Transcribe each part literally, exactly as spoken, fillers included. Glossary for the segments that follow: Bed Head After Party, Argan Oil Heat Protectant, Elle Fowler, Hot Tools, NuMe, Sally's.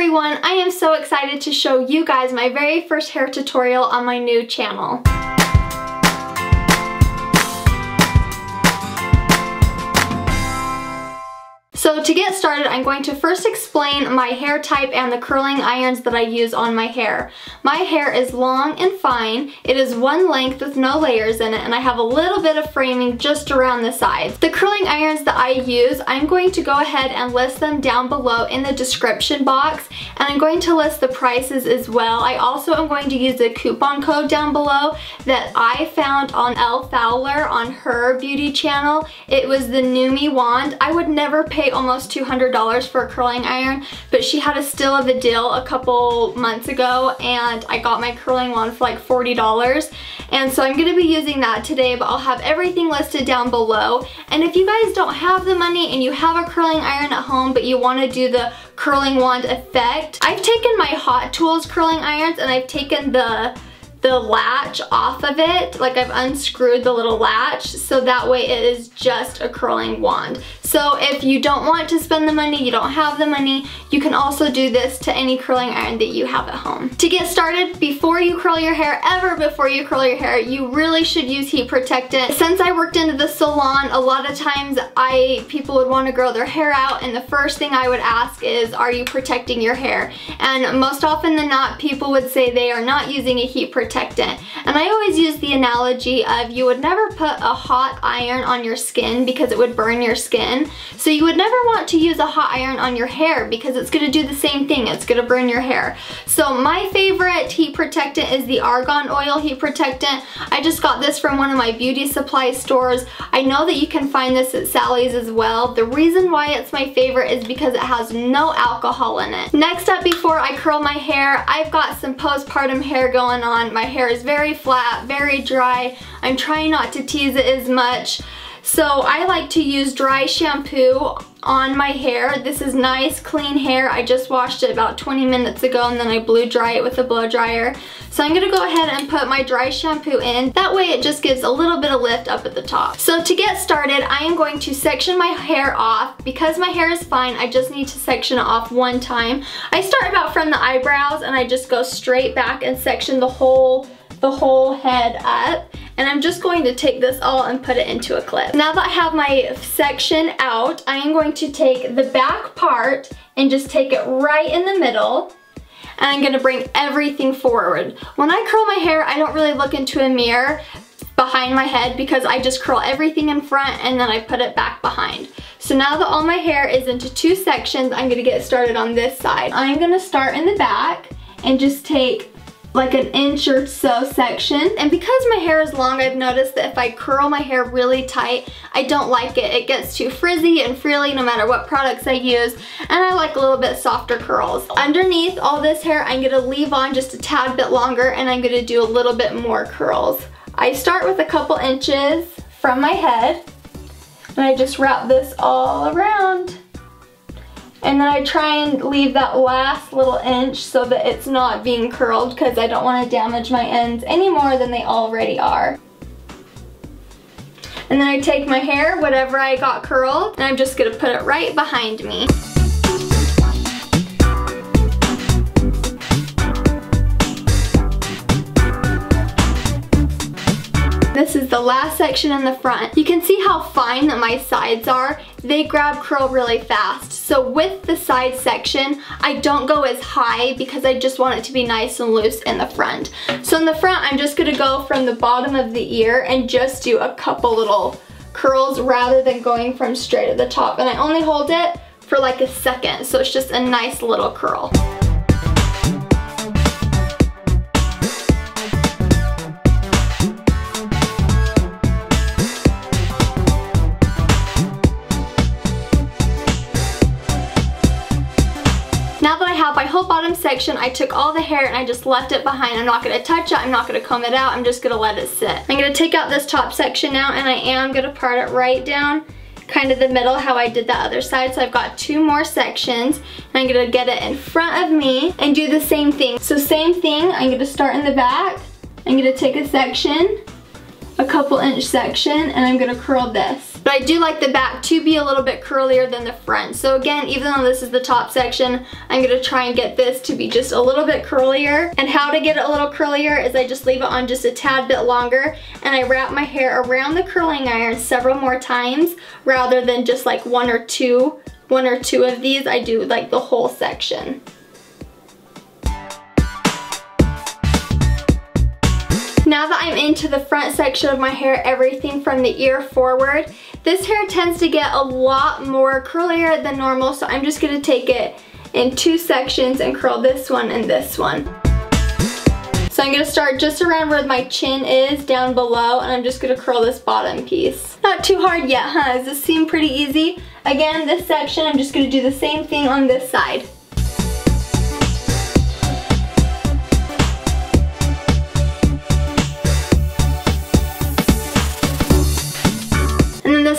everyone, I am so excited to show you guys my very first hair tutorial on my new channel. So to get started, I'm going to first explain my hair type and the curling irons that I use on my hair. My hair is long and fine. It is one length with no layers in it, and I have a little bit of framing just around the sides. The curling irons that I use, I'm going to go ahead and list them down below in the description box, and I'm going to list the prices as well. I also am going to use a coupon code down below that I found on Elle Fowler on her beauty channel. It was the NuMe wand. I would never pay almost two hundred dollars for a curling iron, but she had a steal of a deal a couple months ago and I got my curling wand for like forty dollars, and so I'm going to be using that today, but I'll have everything listed down below. And if you guys don't have the money and you have a curling iron at home but you want to do the curling wand effect, I've taken my Hot Tools curling irons and I've taken the the latch off of it, like I've unscrewed the little latch, so that way it is just a curling wand. So if you don't want to spend the money, you don't have the money, you can also do this to any curling iron that you have at home. To get started, before you curl your hair, ever before you curl your hair, you really should use heat protectant. Since I worked into the salon, a lot of times I people would want to grow their hair out, and the first thing I would ask is, are you protecting your hair? And most often than not, people would say they are not using a heat protectant. Protectant. And I always use the analogy of you would never put a hot iron on your skin because it would burn your skin. So you would never want to use a hot iron on your hair because it's going to do the same thing. It's going to burn your hair. So my favorite heat protectant is the Argan Oil Heat Protectant. I just got this from one of my beauty supply stores. I know that you can find this at Sally's as well. The reason why it's my favorite is because it has no alcohol in it. Next up, before I curl my hair, I've got some postpartum hair going on. My My hair is very flat, very dry. I'm trying not to tease it as much. So I like to use dry shampoo on my hair. This is nice, clean hair. I just washed it about twenty minutes ago and then I blew dry it with a blow dryer. So I'm gonna go ahead and put my dry shampoo in. That way it just gives a little bit of lift up at the top. So to get started, I am going to section my hair off. Because my hair is fine, I just need to section it off one time. I start about from the eyebrows and I just go straight back and section the whole the whole head up. And I'm just going to take this all and put it into a clip. Now that I have my section out, I am going to take the back part and just take it right in the middle. And I'm gonna bring everything forward. When I curl my hair, I don't really look into a mirror behind my head because I just curl everything in front and then I put it back behind. So now that all my hair is into two sections, I'm gonna get started on this side. I'm gonna start in the back and just take like an inch or so section. And because my hair is long, I've noticed that if I curl my hair really tight, I don't like it. It gets too frizzy and frilly no matter what products I use, and I like a little bit softer curls. Underneath all this hair, I'm gonna leave on just a tad bit longer and I'm gonna do a little bit more curls. I start with a couple inches from my head and I just wrap this all around. And then I try and leave that last little inch so that it's not being curled because I don't want to damage my ends any more than they already are. And then I take my hair, whatever I got curled, and I'm just going to put it right behind me. This is the last section in the front. You can see how fine that my sides are. They grab curl really fast. So with the side section, I don't go as high because I just want it to be nice and loose in the front. So in the front, I'm just gonna go from the bottom of the ear and just do a couple little curls rather than going from straight at the top. And I only hold it for like a second, so it's just a nice little curl. Now that I have my whole bottom section, I took all the hair and I just left it behind. I'm not going to touch it, I'm not going to comb it out, I'm just going to let it sit. I'm going to take out this top section now and I am going to part it right down, kind of the middle how I did the other side. So I've got two more sections and I'm going to get it in front of me and do the same thing. So same thing, I'm going to start in the back, I'm going to take a section, a couple inch section, and I'm going to curl this. But I do like the back to be a little bit curlier than the front. So again, even though this is the top section, I'm gonna try and get this to be just a little bit curlier. And how to get it a little curlier is I just leave it on just a tad bit longer, and I wrap my hair around the curling iron several more times rather than just like one or two, one or two of these. I do like the whole section. Now that I'm into the front section of my hair, everything from the ear forward, this hair tends to get a lot more curlier than normal, so I'm just gonna take it in two sections and curl this one and this one. So I'm gonna start just around where my chin is, down below, and I'm just gonna curl this bottom piece. Not too hard yet, huh? Does this seem pretty easy? Again, this section, I'm just gonna do the same thing on this side.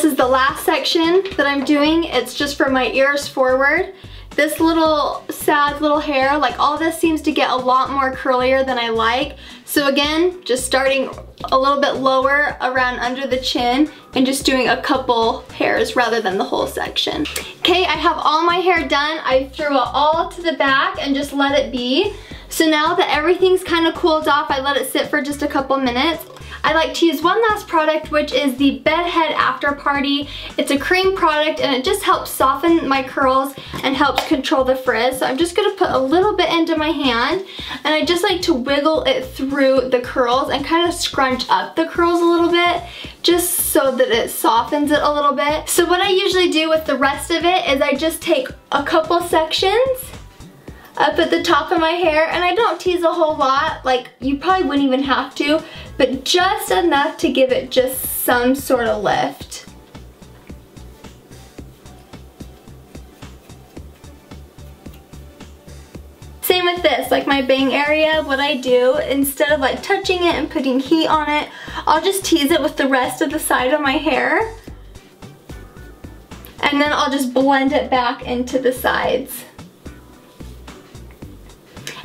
The last section that I'm doing, it's just from my ears forward. This little sad little hair, like all this seems to get a lot more curlier than I like. So again, just starting a little bit lower around under the chin and just doing a couple hairs rather than the whole section. Okay, I have all my hair done. I threw it all to the back and just let it be. So now that everything's kind of cooled off, I let it sit for just a couple minutes. I like to use one last product, which is the Bed Head After Party. It's a cream product and it just helps soften my curls and helps control the frizz. So I'm just gonna put a little bit into my hand, and I just like to wiggle it through the curls and kind of scrunch up the curls a little bit, just so that it softens it a little bit. So what I usually do with the rest of it is I just take a couple sections up at the top of my hair, and I don't tease a whole lot, like you probably wouldn't even have to, but just enough to give it just some sort of lift. Same with this, like my bang area, what I do, instead of like touching it and putting heat on it, I'll just tease it with the rest of the side of my hair, and then I'll just blend it back into the sides.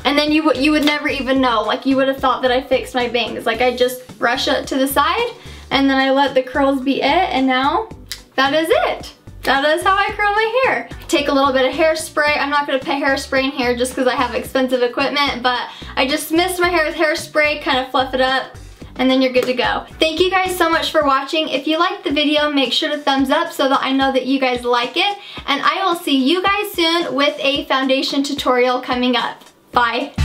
And then you, you would never even know, like you would have thought that I fixed my bangs. Like I just brush it to the side and then I let the curls be it, and now that is it. That is how I curl my hair. Take a little bit of hairspray. I'm not gonna put hairspray in here just because I have expensive equipment, but I just mist my hair with hairspray, kind of fluff it up, and then you're good to go. Thank you guys so much for watching. If you liked the video, make sure to thumbs up so that I know that you guys like it, and I will see you guys soon with a foundation tutorial coming up. Bye.